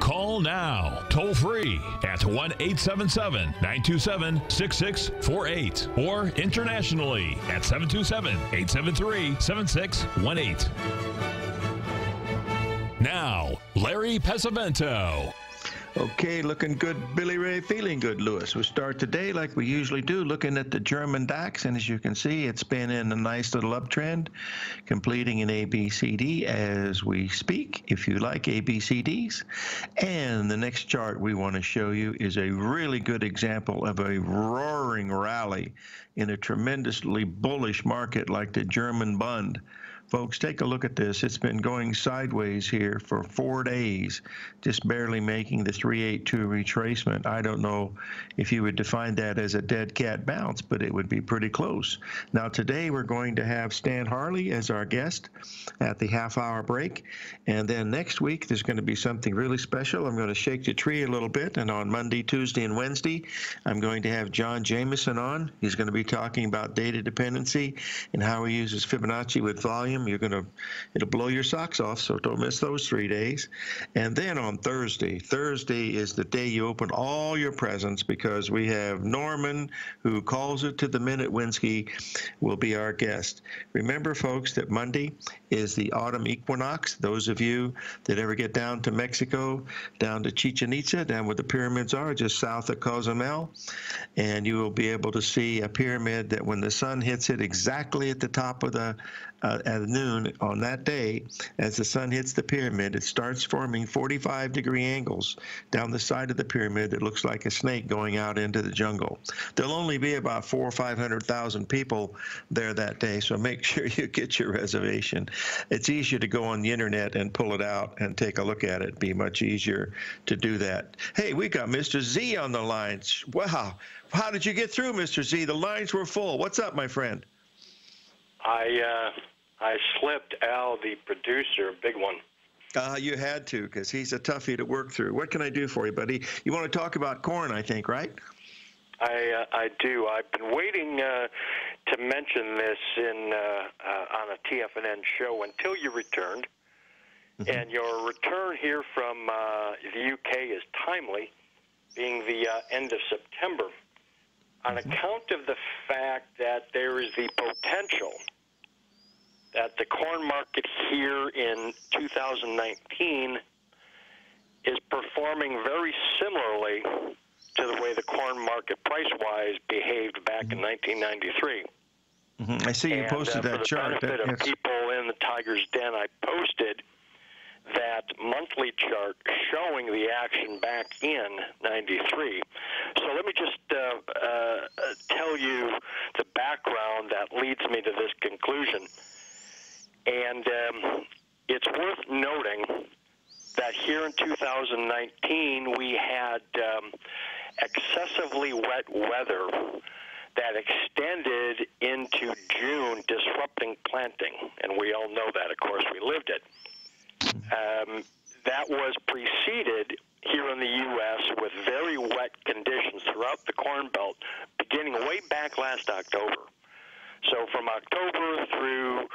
Call now, toll free at 1-877-927-6648 or internationally at 727-873-7618. Now, Larry Pesavento. Okay, looking good, Billy Ray, feeling good, Lewis. We start today like we usually do, looking at the German DAX, and as you can see, it's been in a nice little uptrend, completing an ABCD as we speak, if you like ABCDs. And the next chart we want to show you is a really good example of a roaring rally in a tremendously bullish market like the German Bund. Folks, take a look at this. It's been going sideways here for 4 days, just barely making the 382 retracement. I don't know if you would define that as a dead cat bounce, but it would be pretty close. Now, today we're going to have Stan Harley as our guest at the half-hour break. And then next week, there's going to be something really special. I'm going to shake the tree a little bit. And on Monday, Tuesday, and Wednesday, I'm going to have John Jameson on. He's going to be talking about data dependency and how he uses Fibonacci with volume. It'll blow your socks off, so don't miss those 3 days. And then on Thursday is the day you open all your presents, because we have Norman, who calls it to the minute, Winsky, will be our guest. Remember, folks, that Monday is the autumn equinox. Those of you that ever get down to Mexico, down to Chichen Itza, down where the pyramids are, just south of Cozumel, and you will be able to see a pyramid that when the sun hits it exactly at the top of the at noon on that day, as the sun hits the pyramid, it starts forming 45-degree angles down the side of the pyramid that looks like a snake going out into the jungle. There'll only be about 400,000 or 500,000 people there that day, so make sure you get your reservation. It's easier to go on the internet and pull it out and take a look at it. It'd be much easier to do that. Hey, we got Mr. Z on the lines. Wow. How did you get through, Mr. Z? The lines were full. What's up, my friend? I slipped Al, the producer, a big one. You had to, because he's a toughie to work through. What can I do for you, buddy? You want to talk about corn, I think, right? I do. I've been waiting to mention this on a TFNN show until you returned. And your return here from the UK is timely, being the end of September, on account of the fact that there is the potential that the corn market here in 2019 is performing very similarly to the way the corn market price-wise behaved back in 1993. I see you posted that chart. For the benefit of people in the Tiger's Den, I posted that monthly chart showing the action back in 93. So let me just tell you the background that leads me to this conclusion. And it's worth noting that here in 2019, we had excessively wet weather that extended into June, disrupting planting. And we all know that. Of course, we lived it. That was preceded here in the U.S. with very wet conditions throughout the Corn Belt, beginning way back last October. So from October through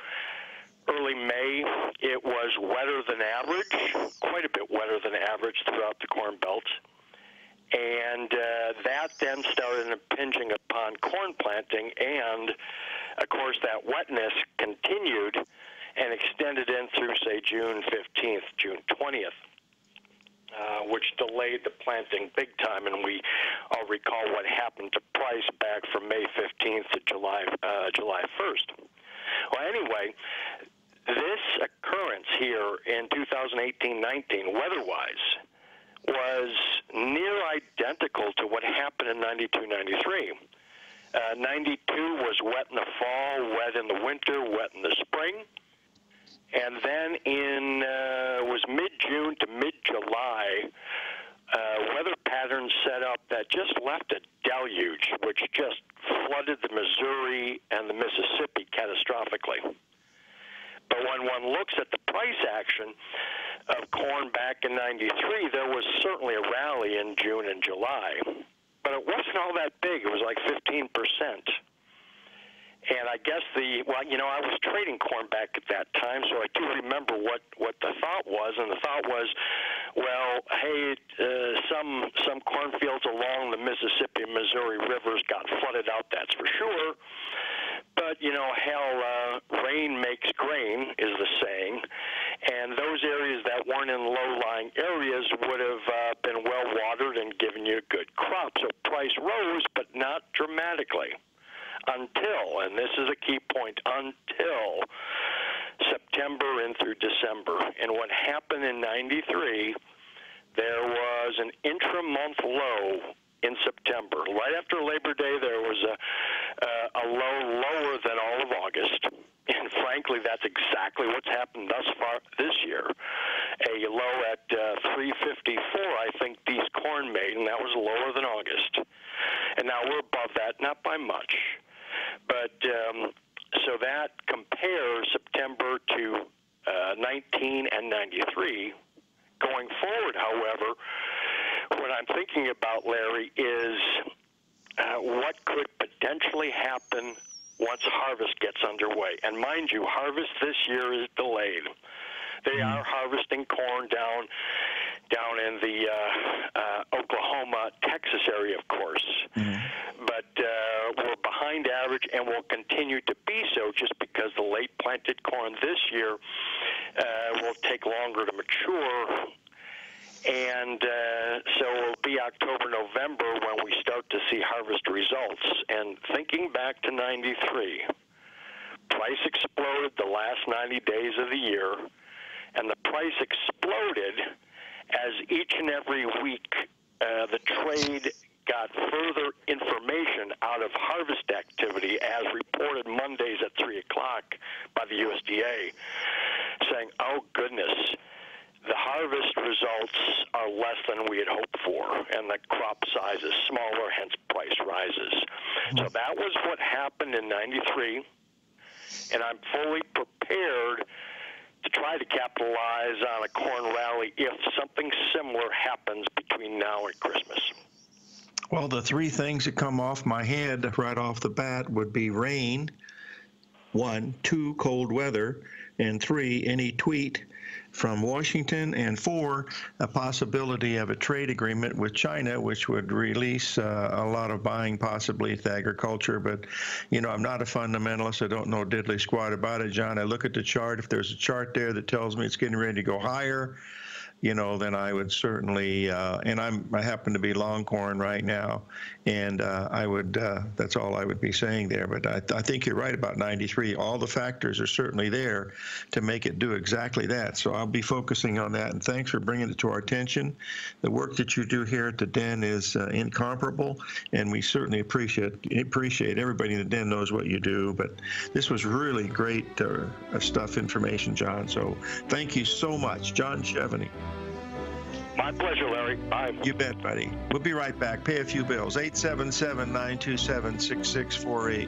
early May, it was wetter than average, quite a bit wetter than average throughout the Corn Belt. And that then started impinging upon corn planting, and, of course, that wetness continued and extended in through, say, June 15th, June 20th, which delayed the planting big time. And we all recall what happened to price back from May 15th to July 1st. Well, anyway, this occurrence here in 2018-19, weather-wise, was near identical to what happened in 92-93. 92 was wet in the fall, wet in the winter, wet in the spring. And then in was mid-June to mid-July, weather patterns set up that just left a deluge, which just flooded the Missouri and the Mississippi catastrophically. But when one looks at the price action of corn back in 93, there was certainly a rally in June and July. But it wasn't all that big. It was like 15%. And I guess I was trading corn back at that time, so I do remember what the thought was. And the thought was, well, hey, some cornfields along the Mississippi and Missouri rivers got flooded out, that's for sure. But, you know, hell, rain makes grain is the saying. And those areas that weren't in low-lying areas would have been well-watered and given you a good crop. So price rose, but not dramatically. Until, and this is a key point, until September and through December. And what happened in 93, there was an intra-month low in September. Right after Labor Day, there was a low lower than all of August. And frankly, that's exactly what's happened thus far this year. A low at 354, I think, these corn made, and that was lower than August. And now we're above that, not by much. But so that compares September to 19 and 93. Going forward, however, what I'm thinking about, Larry, is what could potentially happen once harvest gets underway. And mind you, harvest this year is delayed. They are harvesting corn down in the Oklahoma, Texas area, of course. Mm-hmm. But we're behind average and will continue to be so just because the late planted corn this year will take longer to mature. And so it'll be October, November when we start to see harvest results. And thinking back to 93, price exploded the last 90 days of the year, and the price exploded as each and every week the trade got further information out of harvest activity as reported Mondays at 3 o'clock by the USDA, saying, oh, goodness, the harvest results are less than we had hoped for, and the crop size is smaller, hence price rises. So that was what happened in 93, and I'm fully prepared to try to capitalize on a corn rally if something similar happens between now and Christmas. Well, the three things that come off my head right off the bat would be rain, 1, 2, cold weather, and 3, any tweet from Washington, and 4, a possibility of a trade agreement with China, which would release a lot of buying possibly to agriculture. But, you know, I'm not a fundamentalist. I don't know diddly squat about it, John. I look at the chart. If there's a chart there that tells me it's getting ready to go higher, you know, then I would certainly, and I happen to be long corn right now, and I would, that's all I would be saying there. But I think you're right about 93. All the factors are certainly there to make it do exactly that. So I'll be focusing on that, and thanks for bringing it to our attention. The work that you do here at the Den is incomparable, and we certainly appreciate everybody in the Den knows what you do. But this was really great stuff, information, John. So thank you so much, John Cheveney. My pleasure, Larry. Bye. You bet, buddy. We'll be right back. Pay a few bills. 877-927-6648.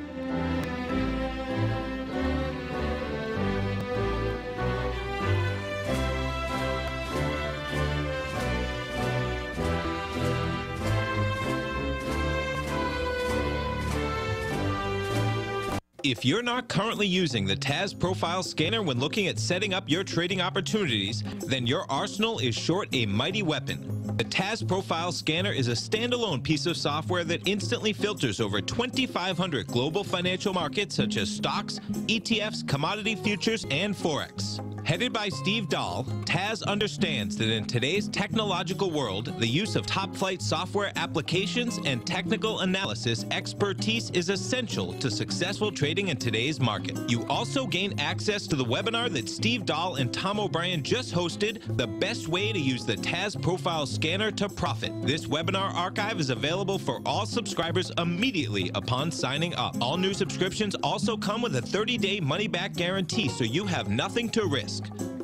If you're not currently using the Taz Profile Scanner when looking at setting up your trading opportunities, then your arsenal is short a mighty weapon. The Taz Profile Scanner is a standalone piece of software that instantly filters over 2,500 global financial markets such as stocks, ETFs, commodity futures, and Forex. Headed by Steve Dahl, Taz understands that in today's technological world, the use of top-flight software applications and technical analysis expertise is essential to successful trading in today's market. You also gain access to the webinar that Steve Dahl and Tom O'Brien just hosted, The Best Way to Use the Taz Profile Scanner to Profit. This webinar archive is available for all subscribers immediately upon signing up. All new subscriptions also come with a 30-day money-back guarantee, so you have nothing to risk.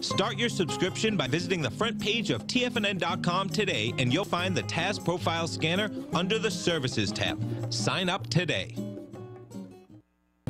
Start your subscription by visiting the front page of TFNN.com today, and you'll find the Taz Profile Scanner under the Services tab. Sign up today.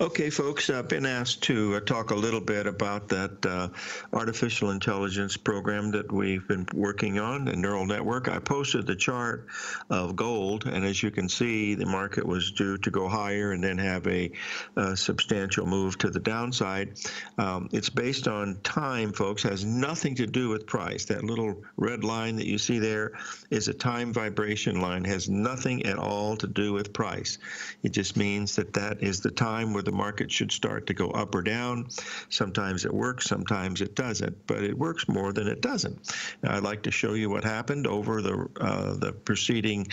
Okay, folks, I've been asked to talk a little bit about that artificial intelligence program that we've been working on, the neural network. I posted the chart of gold, and as you can see, the market was due to go higher and then have a substantial move to the downside. It's based on time, folks, has nothing to do with price. That little red line that you see there is a time vibration line, has nothing at all to do with price. It just means that that is the time where the market should start to go up or down. Sometimes it works, sometimes it doesn't, but it works more than it doesn't. Now, I'd like to show you what happened over the preceding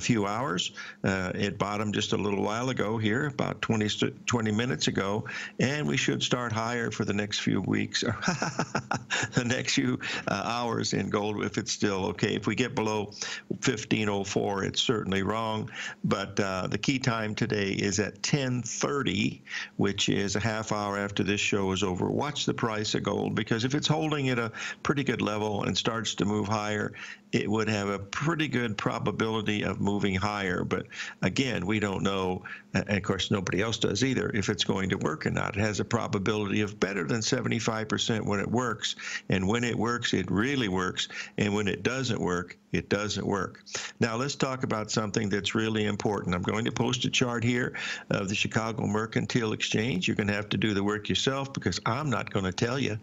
few hours. It bottomed just a little while ago here, about 20 minutes ago, and we should start higher for the next few weeks, the next few hours in gold, if it's still okay. If we get below 1504, it's certainly wrong, but the key time today is at 10:30. Which is a half hour after this show is over. Watch the price of gold, because if it's holding at a pretty good level and starts to move higher, it would have a pretty good probability of moving higher. But again, we don't know, and of course nobody else does either, if it's going to work or not. It has a probability of better than 75% when it works. And when it works, it really works. And when it doesn't work, it doesn't work. Now let's talk about something that's really important. I'm going to post a chart here of the Chicago Mercantile Exchange. You're going to have to do the work yourself because I'm not going to tell you.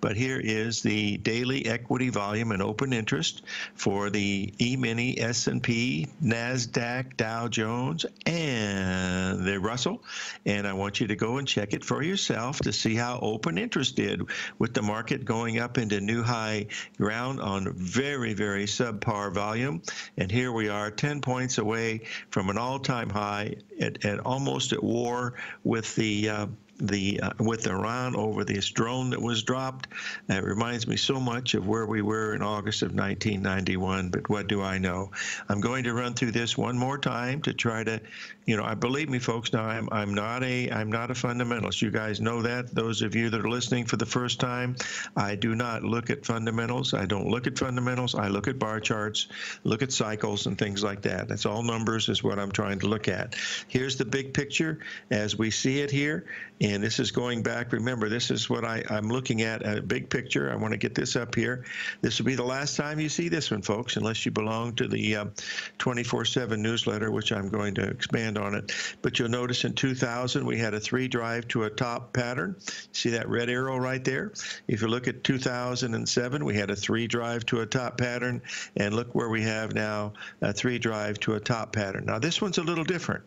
But here is the daily equity volume and open interest for the E-mini, S&P, NASDAQ, Dow Jones, and the Russell. And I want you to go and check it for yourself to see how open interest did, with the market going up into new high ground on very, very subpar volume. And here we are 10 points away from an all-time high and almost at war with the with Iran over this drone that was dropped. It reminds me so much of where we were in August of 1991, but what do I know? I'm going to run through this one more time to try to, you know, believe me, folks, now I'm not a fundamentalist. You guys know that. Those of you that are listening for the first time, I do not look at fundamentals. I don't look at fundamentals. I look at bar charts, look at cycles and things like that. That's all numbers is what I'm trying to look at. Here's the big picture as we see it here. And this is going back. Remember, this is what I'm looking at, a big picture. I want to get this up here. This will be the last time you see this one, folks, unless you belong to the 24/7 newsletter, which I'm going to expand on it. But you'll notice in 2000, we had a three drive to a top pattern. See that red arrow right there? If you look at 2007, we had a three drive to a top pattern. And look where we have now, a three drive to a top pattern. Now, this one's a little different.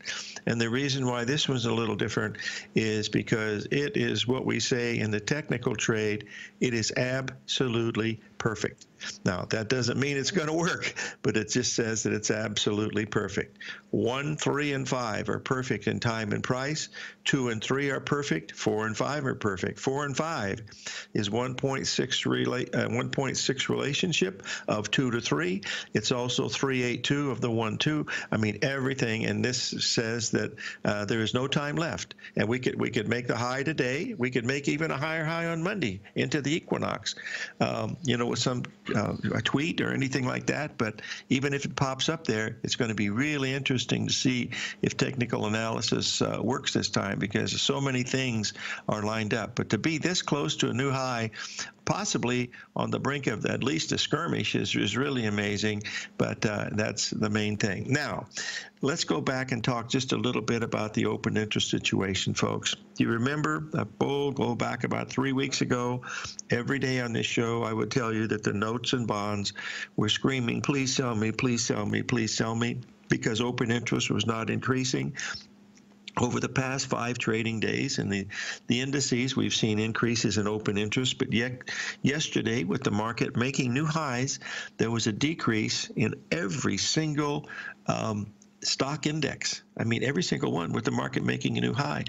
And the reason why this one's a little different is because it is what we say in the technical trade, it is absolutely perfect. Now, that doesn't mean it's going to work, but it just says that it's absolutely perfect. 1, 3, and 5 are perfect in time and price. 2 and 3 are perfect. 4 and 5 are perfect. 4 and 5 is 1.6 relationship of 2 to 3. It's also 382 of the 1-2. I mean, everything. And this says that there is no time left, and we could make the high today. We could make even a higher high on Monday into the equinox. You know, with some a tweet or anything like that. But even if it pops up there, it's going to be really interesting to see if technical analysis works this time, because so many things are lined up. But to be this close to a new high, possibly on the brink of at least a skirmish, is really amazing. But that's the main thing. Now, let's go back and talk just a little bit about the open interest situation, folks. You remember a bull go back about 3 weeks ago, every day on this show, I would tell you that the notes and bonds were screaming, please sell me, please sell me, please sell me, because open interest was not increasing. Over the past 5 trading days in the indices, we've seen increases in open interest, but yet yesterday, with the market making new highs, there was a decrease in every single stock index. I mean, every single one, with the market making a new high.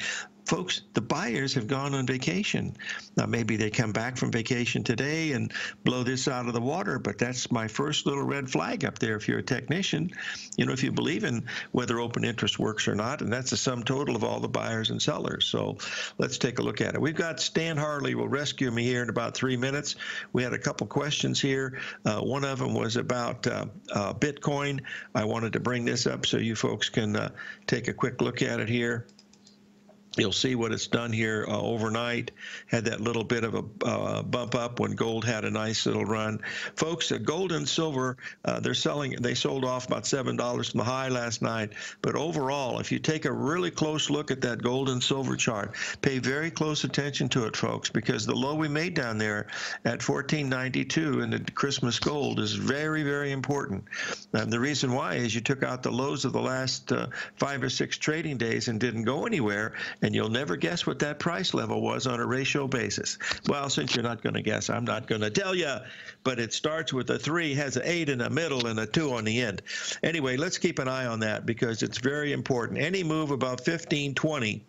Folks, the buyers have gone on vacation. Now, maybe they come back from vacation today and blow this out of the water, but that's my first little red flag up there if you're a technician. You know, if you believe in whether open interest works or not, and that's the sum total of all the buyers and sellers. So let's take a look at it. We've got Stan Harley will rescue me here in about 3 minutes. We had a couple questions here. One of them was about Bitcoin. I wanted to bring this up so you folks can take a quick look at it here. You'll see what it's done here overnight. Had that little bit of a bump up when gold had a nice little run. Folks, gold and silver, they're selling. They sold off about $7 from the high last night. But overall, if you take a really close look at that gold and silver chart, pay very close attention to it, folks, because the low we made down there at $14.92 in the Christmas gold is very, very important. And the reason why is you took out the lows of the last 5 or 6 trading days and didn't go anywhere. And you'll never guess what that price level was on a ratio basis. Well, since you're not going to guess, I'm not going to tell you. But it starts with a 3, has an 8 in the middle, and a 2 on the end. Anyway, let's keep an eye on that because it's very important. Any move above 15.20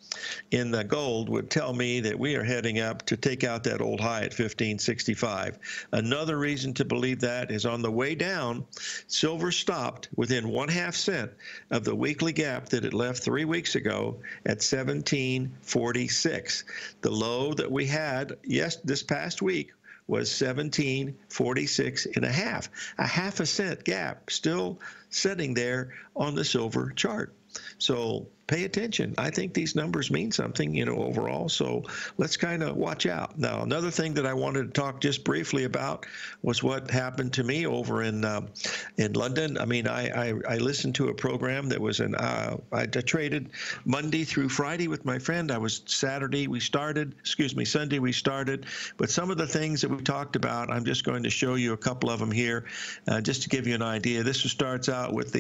in the gold would tell me that we are heading up to take out that old high at 15.65. Another reason to believe that is on the way down, silver stopped within 1/2 cent of the weekly gap that it left 3 weeks ago at 17.46. The low that we had, yes, this past week was 17.46 and a half, a 1/2 cent gap still sitting there on the silver chart. So pay attention. I think these numbers mean something, you know, overall. So let's kind of watch out. Now, another thing that I wanted to talk just briefly about was what happened to me over in London. I mean, I listened to a program that was I traded Monday through Friday with my friend. Sunday we started. But some of the things that we talked about, I'm just going to show you a couple of them here, just to give you an idea. This starts out with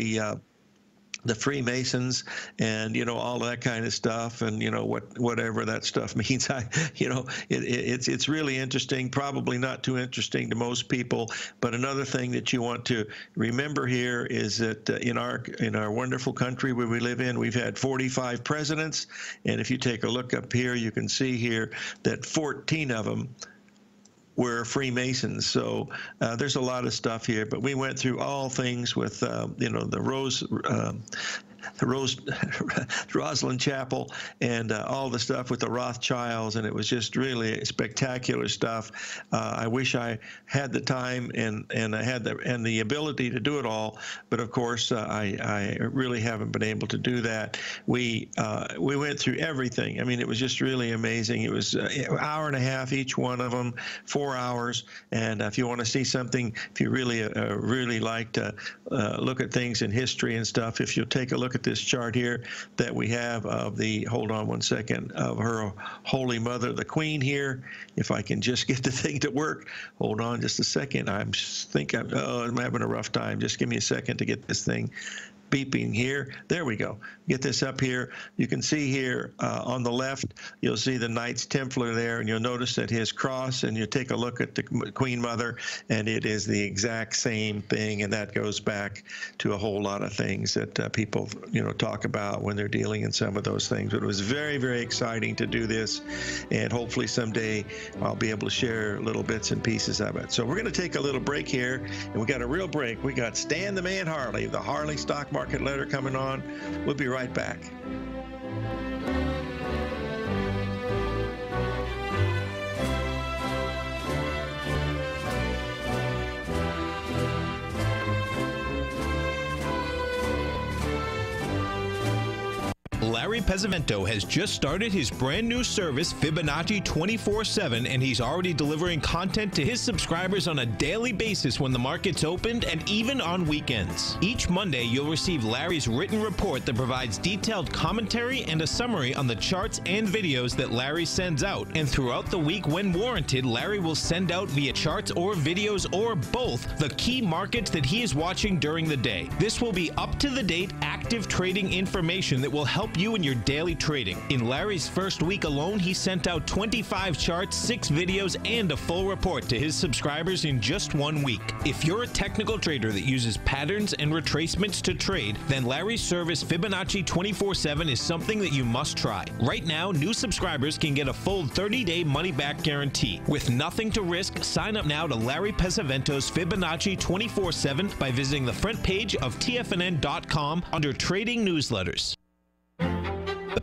the Freemasons and, you know, all that kind of stuff and, you know, whatever that stuff means. You know, it's really interesting, probably not too interesting to most people. But another thing that you want to remember here is that in our wonderful country where we live in, we've had 45 presidents. And if you take a look up here, you can see here that 14 of them were Freemasons. So there's a lot of stuff here, but we went through all things with, you know, the Rose the Roslyn Chapel and all the stuff with the Rothschilds, and it was just really spectacular stuff. I wish I had the time and I had the ability to do it all, but of course I really haven't been able to do that. We went through everything. I mean, it was just really amazing. It was an hour and a half each one of them, 4 hours, and if you want to see something, if you really really like to look at things in history and stuff, if you'll take a look at this chart here that we have of the, hold on one second, of her Holy Mother, the Queen here. If I can just get the thing to work. Hold on just a second. I'm having a rough time. Just give me a second to get this thing beeping here. There we go. Get this up here. You can see here on the left, you'll see the Knights Templar there, and you'll notice that his cross, and you take a look at the Queen Mother, and it is the exact same thing, and that goes back to a whole lot of things that people, you know, talk about when they're dealing in some of those things. But it was very, very exciting to do this, and hopefully someday I'll be able to share little bits and pieces of it. So we're going to take a little break here, and we got a real break. We got Stan the Man Harley, the Harley Stock Market Letter coming on. We'll be right back. Larry Pesavento has just started his brand new service, Fibonacci 24/7, and he's already delivering content to his subscribers on a daily basis when the market's opened and even on weekends. Each Monday, you'll receive Larry's written report that provides detailed commentary and a summary on the charts and videos that Larry sends out. And throughout the week, when warranted, Larry will send out via charts or videos or both the key markets that he is watching during the day. This will be up-to-the-date, active trading information that will help you in your daily trading. In Larry's first week alone, he sent out 25 charts, 6 videos, and a full report to his subscribers in just 1 week. If you're a technical trader that uses patterns and retracements to trade, then Larry's service Fibonacci 24/7 is something that you must try. Right now, new subscribers can get a full 30-day money-back guarantee. With nothing to risk, sign up now to Larry Pesavento's Fibonacci 24/7 by visiting the front page of TFNN.com under Trading Newsletters. The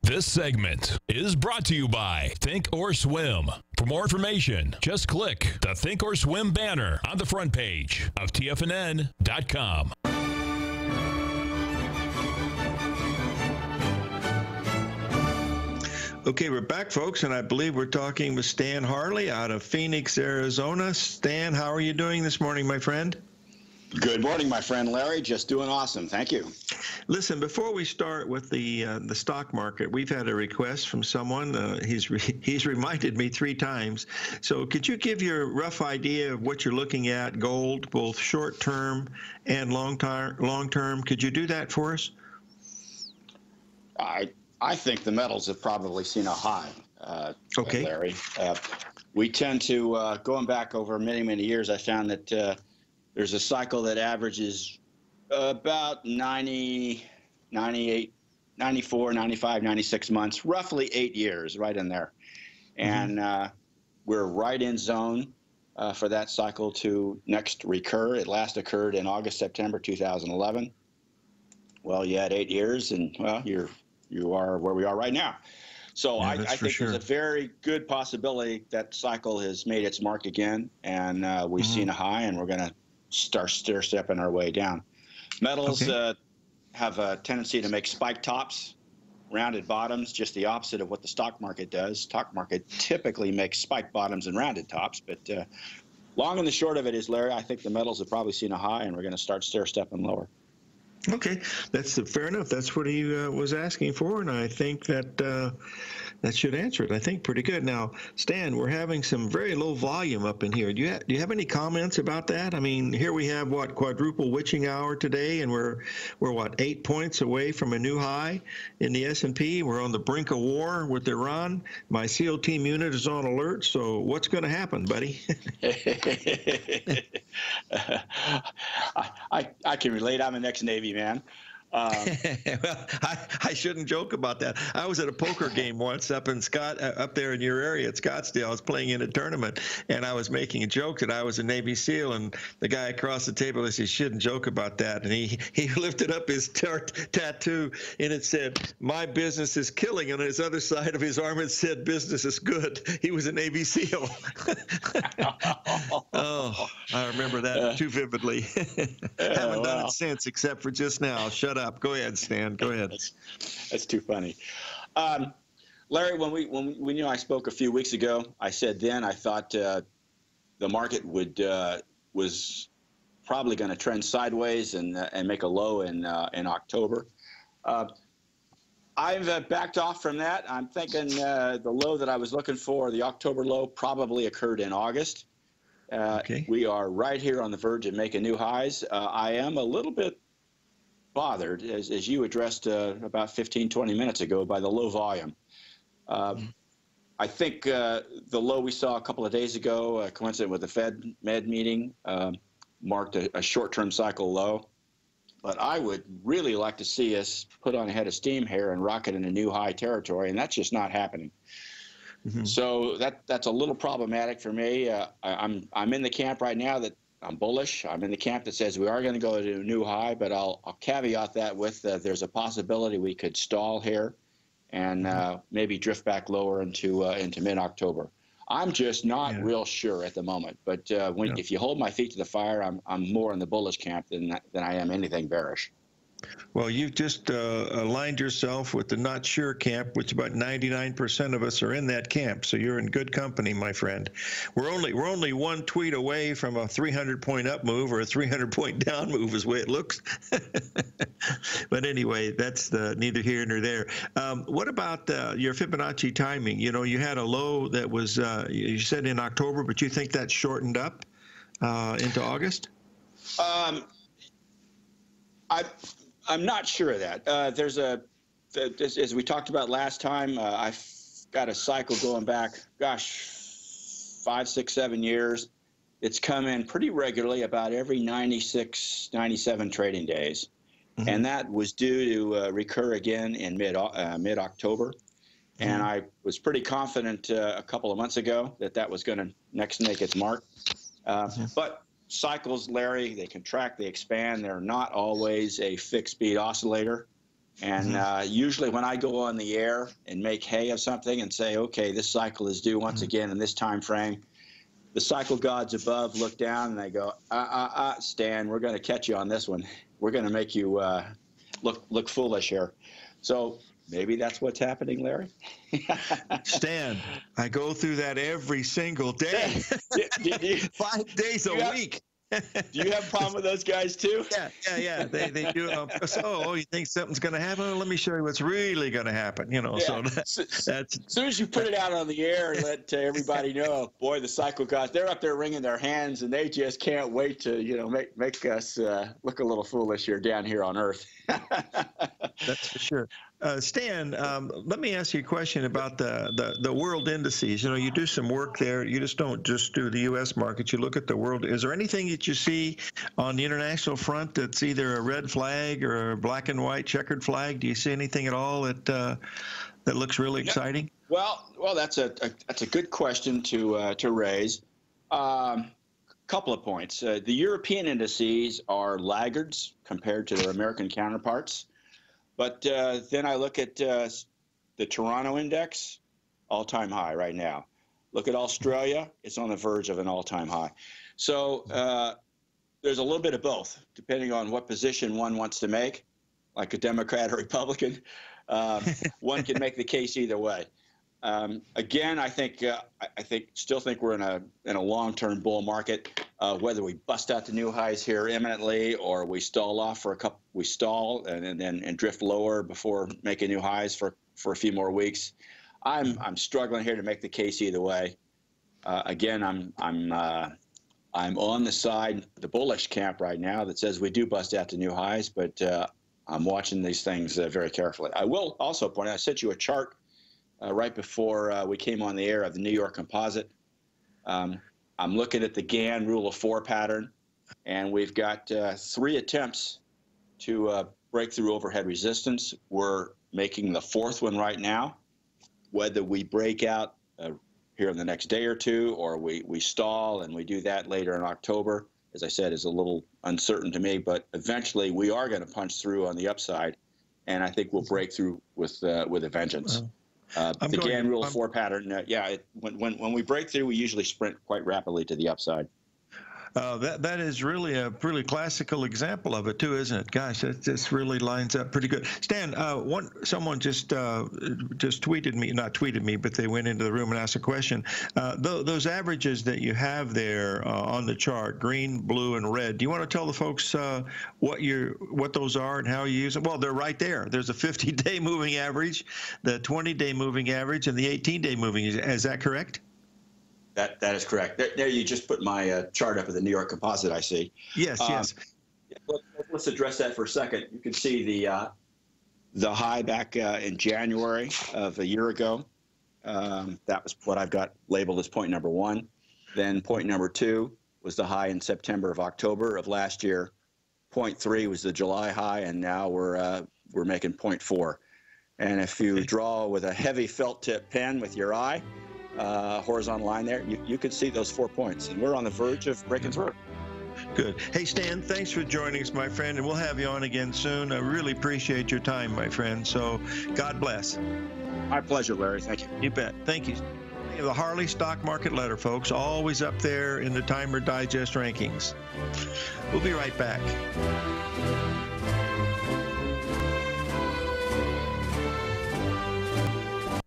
This segment is brought to you by Think or Swim. For more information, just click the Think or Swim banner on the front page of TFNN.com. Okay, we're back, folks, and I believe we're talking with Stan Harley out of Phoenix, Arizona. Stan, how are you doing this morning, my friend? Good morning, my friend Larry. Just doing awesome. Thank you. Listen, before we start with the stock market, we've had a request from someone. He's reminded me 3 times. So could you give your rough idea of what you're looking at, gold, both short-term and long-term? Could you do that for us? I think the metals have probably seen a high, okay, Larry. We tend to, going back over many, many years, I found that there's a cycle that averages about 90, 98, 94, 95, 96 months, roughly 8 years, right in there. And we're right in zone for that cycle to next recur. It last occurred in August, September 2011. Well, you had 8 years, and, well, you are where we are right now. So yeah, I think sure, there's a very good possibility that cycle has made its mark again, and we've seen a high, and we're going to start stair-stepping our way down. Metals have a tendency to make spike tops, rounded bottoms, just the opposite of what the stock market does. Stock market typically makes spike bottoms and rounded tops, but long and the short of it is, Larry, I think the metals have probably seen a high, and we're going to start stair-stepping lower. Okay, that's fair enough. That's what he was asking for, and I think that that should answer it. I think pretty good. Now, Stan, we're having some very low volume up in here. Do you have any comments about that? I mean, here we have what, quadruple witching hour today, and we're what, 8 points away from a new high in the S&P. We're on the brink of war with Iran. My SEAL team unit is on alert. So what's going to happen, buddy? I can relate. I'm an ex-Navy man. Well, I shouldn't joke about that. I was at a poker game once up there in your area at Scottsdale. I was playing in a tournament, and I was making a joke that I was a Navy SEAL, and the guy across the table said, "You shouldn't joke about that." And he lifted up his tattoo, and it said, "My business is killing," and on his other side of his arm it said, "Business is good." He was a Navy SEAL. Oh, I remember that too vividly. Haven't done it since, except for just now. Shut up. Go ahead, Stan. Go ahead. That's too funny. Larry, when I spoke a few weeks ago, I said then I thought the market was probably going to trend sideways and make a low in October. I've backed off from that. I'm thinking the low that I was looking for, the October low, probably occurred in August. We are right here on the verge of making new highs. I am a little bit bothered, as you addressed about 15, 20 minutes ago, by the low volume. I think the low we saw a couple of days ago, coincident with the Fed meeting, marked a short-term cycle low. But I would really like to see us put on a head of steam here and rocket into new high territory, and that's just not happening. So that's a little problematic for me. I'm in the camp right now that I'm bullish. I'm in the camp that says we are going to go to a new high, but I'll caveat that with there's a possibility we could stall here and maybe drift back lower into mid-October. I'm just not real sure at the moment. But if you hold my feet to the fire, I'm more in the bullish camp than I am anything bearish. Well, you've just aligned yourself with the not sure camp, which about 99% of us are in that camp. So you're in good company, my friend. We're only one tweet away from a 300-point up move or a 300-point down move, is the way it looks. But anyway, that's neither here nor there. What about your Fibonacci timing? You know, you had a low that was you said in October, but you think that shortened up into August? I'm not sure of that. There's as we talked about last time, I've got a cycle going back, gosh, 5, 6, 7 years. It's come in pretty regularly about every 96, 97 trading days. And that was due to recur again in mid-October. And I was pretty confident a couple of months ago that was going to next make its mark. But cycles, Larry, they contract, they expand. They're not always a fixed speed oscillator. And usually when I go on the air and make hay of something and say, okay, this cycle is due once again in this time frame, the cycle gods above look down and they go, Stan, we're going to catch you on this one. We're going to make you look foolish here. So maybe that's what's happening, Larry. Stan, I go through that every single day, 5 days a week. Do you have a problem with those guys too? Yeah. They do. So you think something's going to happen? Well, let me show you what's really going to happen. You know, so as soon as you put it out on the air and let everybody know, boy, the cycle guys—they're up there wringing their hands, and they just can't wait to, you know, make us look a little foolish here down here on Earth. That's for sure. Stan, let me ask you a question about the world indices. You know, you do some work there. You just don't just do the U.S. market. You look at the world. Is there anything that you see on the international front that's either a red flag or a black and white checkered flag? Do you see anything at all that that looks really exciting? Well, that's a good question to raise. Couple of points. The European indices are laggards compared to their American counterparts. But then I look at the Toronto index, all-time high right now. Look at Australia, it's on the verge of an all-time high. So there's a little bit of both, depending on what position one wants to make, like a Democrat or Republican. One can make the case either way. Again, I still think we're in a long-term bull market. Whether we bust out the new highs here imminently, or we stall off for a couple, we stall and drift lower before making new highs for a few more weeks. I'm struggling here to make the case either way. Again, I'm on the side, the bullish camp right now that says we do bust out to new highs, but I'm watching these things very carefully. I will also point out, I sent you a chart right before we came on the air of the New York Composite. I'm looking at the Gann rule of four pattern, and we've got 3 attempts to break through overhead resistance. We're making the 4th one right now. Whether we break out here in the next day or two, or we stall and we do that later in October, as I said, is a little uncertain to me, but eventually we are going to punch through on the upside, and I think we'll break through with a vengeance. Wow. The Gann rule of 4 pattern, when we break through, we usually sprint quite rapidly to the upside. That is really a pretty classical example of it, too, isn't it? Gosh, that just really lines up pretty good. Stan, someone just tweeted me, not tweeted me, but they went into the room and asked a question. Those averages that you have there on the chart, green, blue, and red, do you want to tell the folks what those are and how you use them? Well, they're right there. There's a 50-day moving average, the 20-day moving average, and the 18-day moving. Is that correct? That is correct. There you just put my chart up of the New York Composite, I see. Yes. Let's address that for a second. You can see the high back in January of a year ago. That was what I've got labeled as point number 1. Then point number 2 was the high in September of October of last year. Point 3 was the July high, and now we're making point 4. And if you draw with a heavy felt tip pen with your eye, horizontal line there, you can see those 4 points, and we're on the verge of breaking through. Good. Hey, Stan, thanks for joining us, my friend, and we'll have you on again soon. I really appreciate your time, my friend, so God bless. My pleasure, Larry. Thank you. You bet. Thank you. The Harley Stock Market Letter, folks, always up there in the Timer Digest rankings. We'll be right back.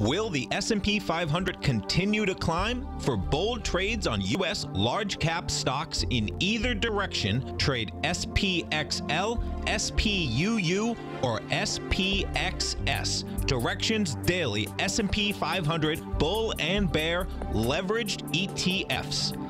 Will the S&P 500 continue to climb? For bold trades on U.S. large cap stocks in either direction, trade SPXL, SPUU, or SPXS. Directions Daily S&P 500 Bull and Bear Leveraged ETFs.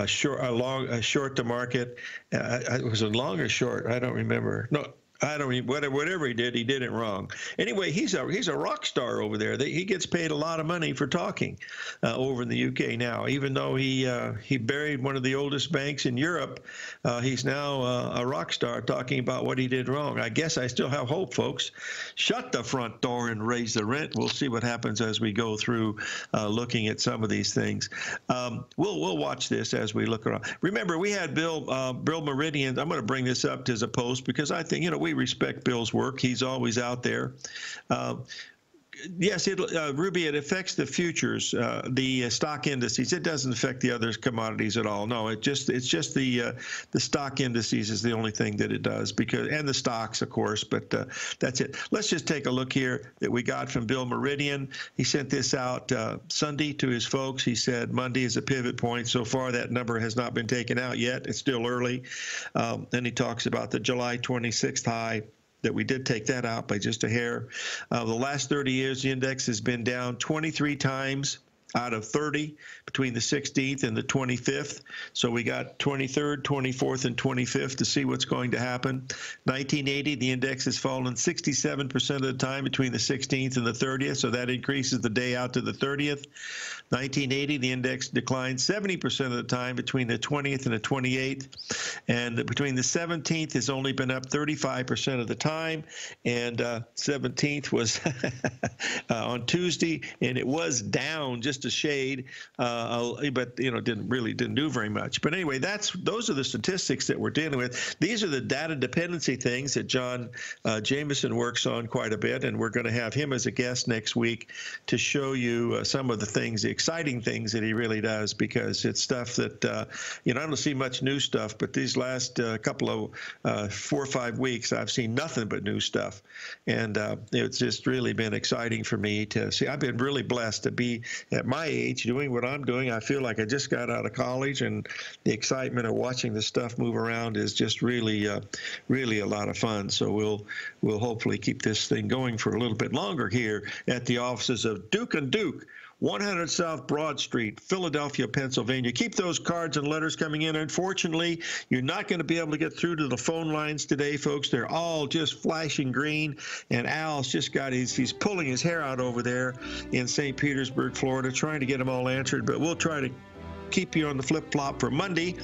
short to market. It was a long or short. I don't remember. No. I don't mean, whatever he did it wrong. Anyway, he's a rock star over there. He gets paid a lot of money for talking over in the UK now. Even though he buried one of the oldest banks in Europe, he's now a rock star talking about what he did wrong. I guess I still have hope, folks. Shut the front door and raise the rent. We'll see what happens as we go through looking at some of these things. We'll watch this as we look around. Remember, we had Bill Meridian. I'm going to bring this up as a post, because I think, you know, we respect Bill's work. He's always out there. Yes, Ruby, it affects the futures, the stock indices. It doesn't affect the other commodities at all. No, it's just the stock indices is the only thing that it does, because, and the stocks, of course, but that's it. Let's just take a look here that we got from Bill Meridian. He sent this out Sunday to his folks. He said Monday is a pivot point. So far, that number has not been taken out yet. It's still early. Then he talks about the July 26th high, that we did take that out by just a hair. The last 30 years, the index has been down 23 times out of 30 between the 16th and the 25th. So we got 23rd, 24th, and 25th to see what's going to happen. 1980, the index has fallen 67% of the time between the 16th and the 30th, so that increases the day out to the 30th. 1980, the index declined 70% of the time between the 20th and the 28th. And between the 17th, has only been up 35% of the time. And 17th was on Tuesday, and it was down just a shade, but, you know, didn't do very much. But anyway, those are the statistics that we're dealing with. These are the data dependency things that John Jameson works on quite a bit, and we're going to have him as a guest next week to show you some of the things, the exciting things that he really does, because it's stuff that, you know, I don't see much new stuff, but these last couple of 4 or 5 weeks, I've seen nothing but new stuff. And it's just really been exciting for me to see. I've been really blessed to be at my age doing what I'm doing, I feel like I just got out of college, and the excitement of watching the stuff move around is just really, really a lot of fun. So we'll hopefully keep this thing going for a little bit longer here at the offices of Duke & Duke, 100 South Broad Street, Philadelphia, Pennsylvania. Keep those cards and letters coming in. Unfortunately, you're not going to be able to get through to the phone lines today, folks. They're all just flashing green, and Al's just got he's pulling his hair out over there in St. Petersburg, Florida, trying to get them all answered, but we'll try to keep you on the flip-flop for Monday.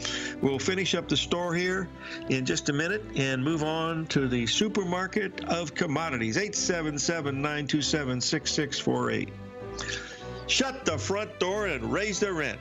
We'll finish up the store here in just a minute and move on to the supermarket of commodities, 877-927-6648. Shut the front door and raise the rent.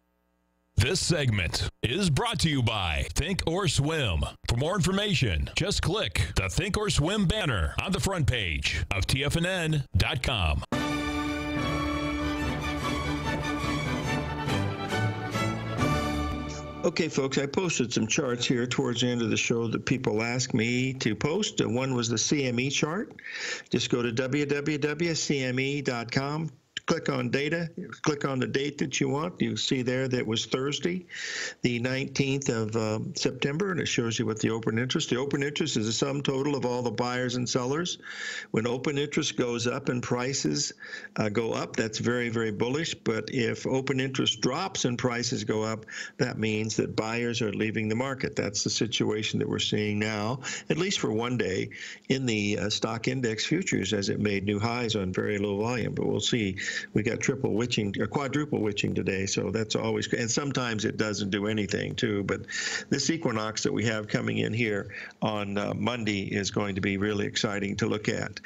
This segment is brought to you by Think or Swim. For more information, just click the Think or Swim banner on the front page of TFNN.com. Okay, folks, I posted some charts here towards the end of the show that people ask me to post. One was the CME chart. Just go to www.cme.com. Click on data, click on the date that you want. You see there that was Thursday, the 19th of September, and it shows you what the open interest. The open interest is a sum total of all the buyers and sellers. When open interest goes up and prices go up, that's very, very bullish. But if open interest drops and prices go up, that means that buyers are leaving the market. That's the situation that we're seeing now, at least for one day, in the stock index futures as it made new highs on very low volume. But we'll see we got triple witching or quadruple witching today, so that's always, and sometimes it doesn't do anything too. But this equinox that we have coming in here on Monday is going to be really exciting to look at.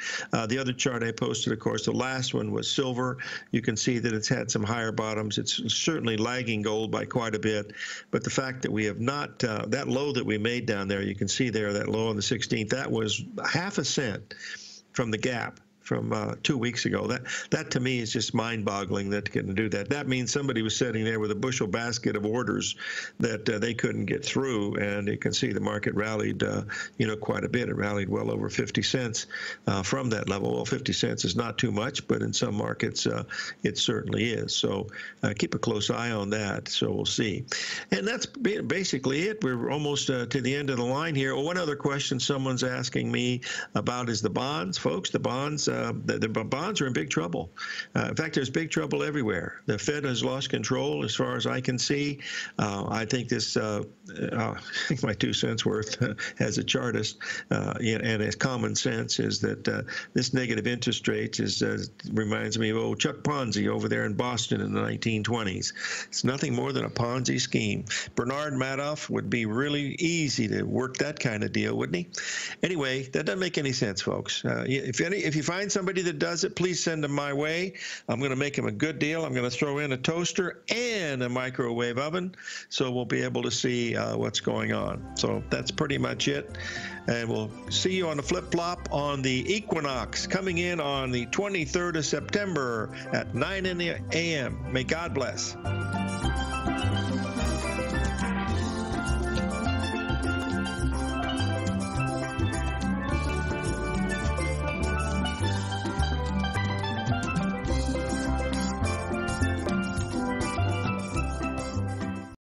The other chart I posted, of course, the last one was silver. You can see that it's had some higher bottoms. It's certainly lagging gold by quite a bit, but the fact that we have not, that low that we made down there, you can see there, that low on the 16th, that was half a cent from the gap from 2 weeks ago. That to me is just mind-boggling that they couldn't do that. That means somebody was sitting there with a bushel basket of orders that they couldn't get through, and you can see the market rallied, you know, quite a bit. It rallied well over 50 cents from that level. Well, 50 cents is not too much, but in some markets it certainly is. So keep a close eye on that. So we'll see. And that's basically it. We're almost to the end of the line here. Well, one other question someone's asking me about is the bonds, folks. The bonds. The bonds are in big trouble. In fact, there's big trouble everywhere. The Fed has lost control, as far as I can see. I think this, I think my 2 cents worth as a chartist and as common sense is that this negative interest rate is, reminds me of old Chuck Ponzi over there in Boston in the 1920s. It's nothing more than a Ponzi scheme. Bernard Madoff would be really easy to work that kind of deal, wouldn't he? Anyway, that doesn't make any sense, folks. If you find somebody that does it, please send them my way. I'm going to make them a good deal. I'm going to throw in a toaster and a microwave oven, so we'll be able to see what's going on. So that's pretty much it. And we'll see you on the flip-flop on the equinox coming in on the 23rd of September at 9 a.m. May God bless.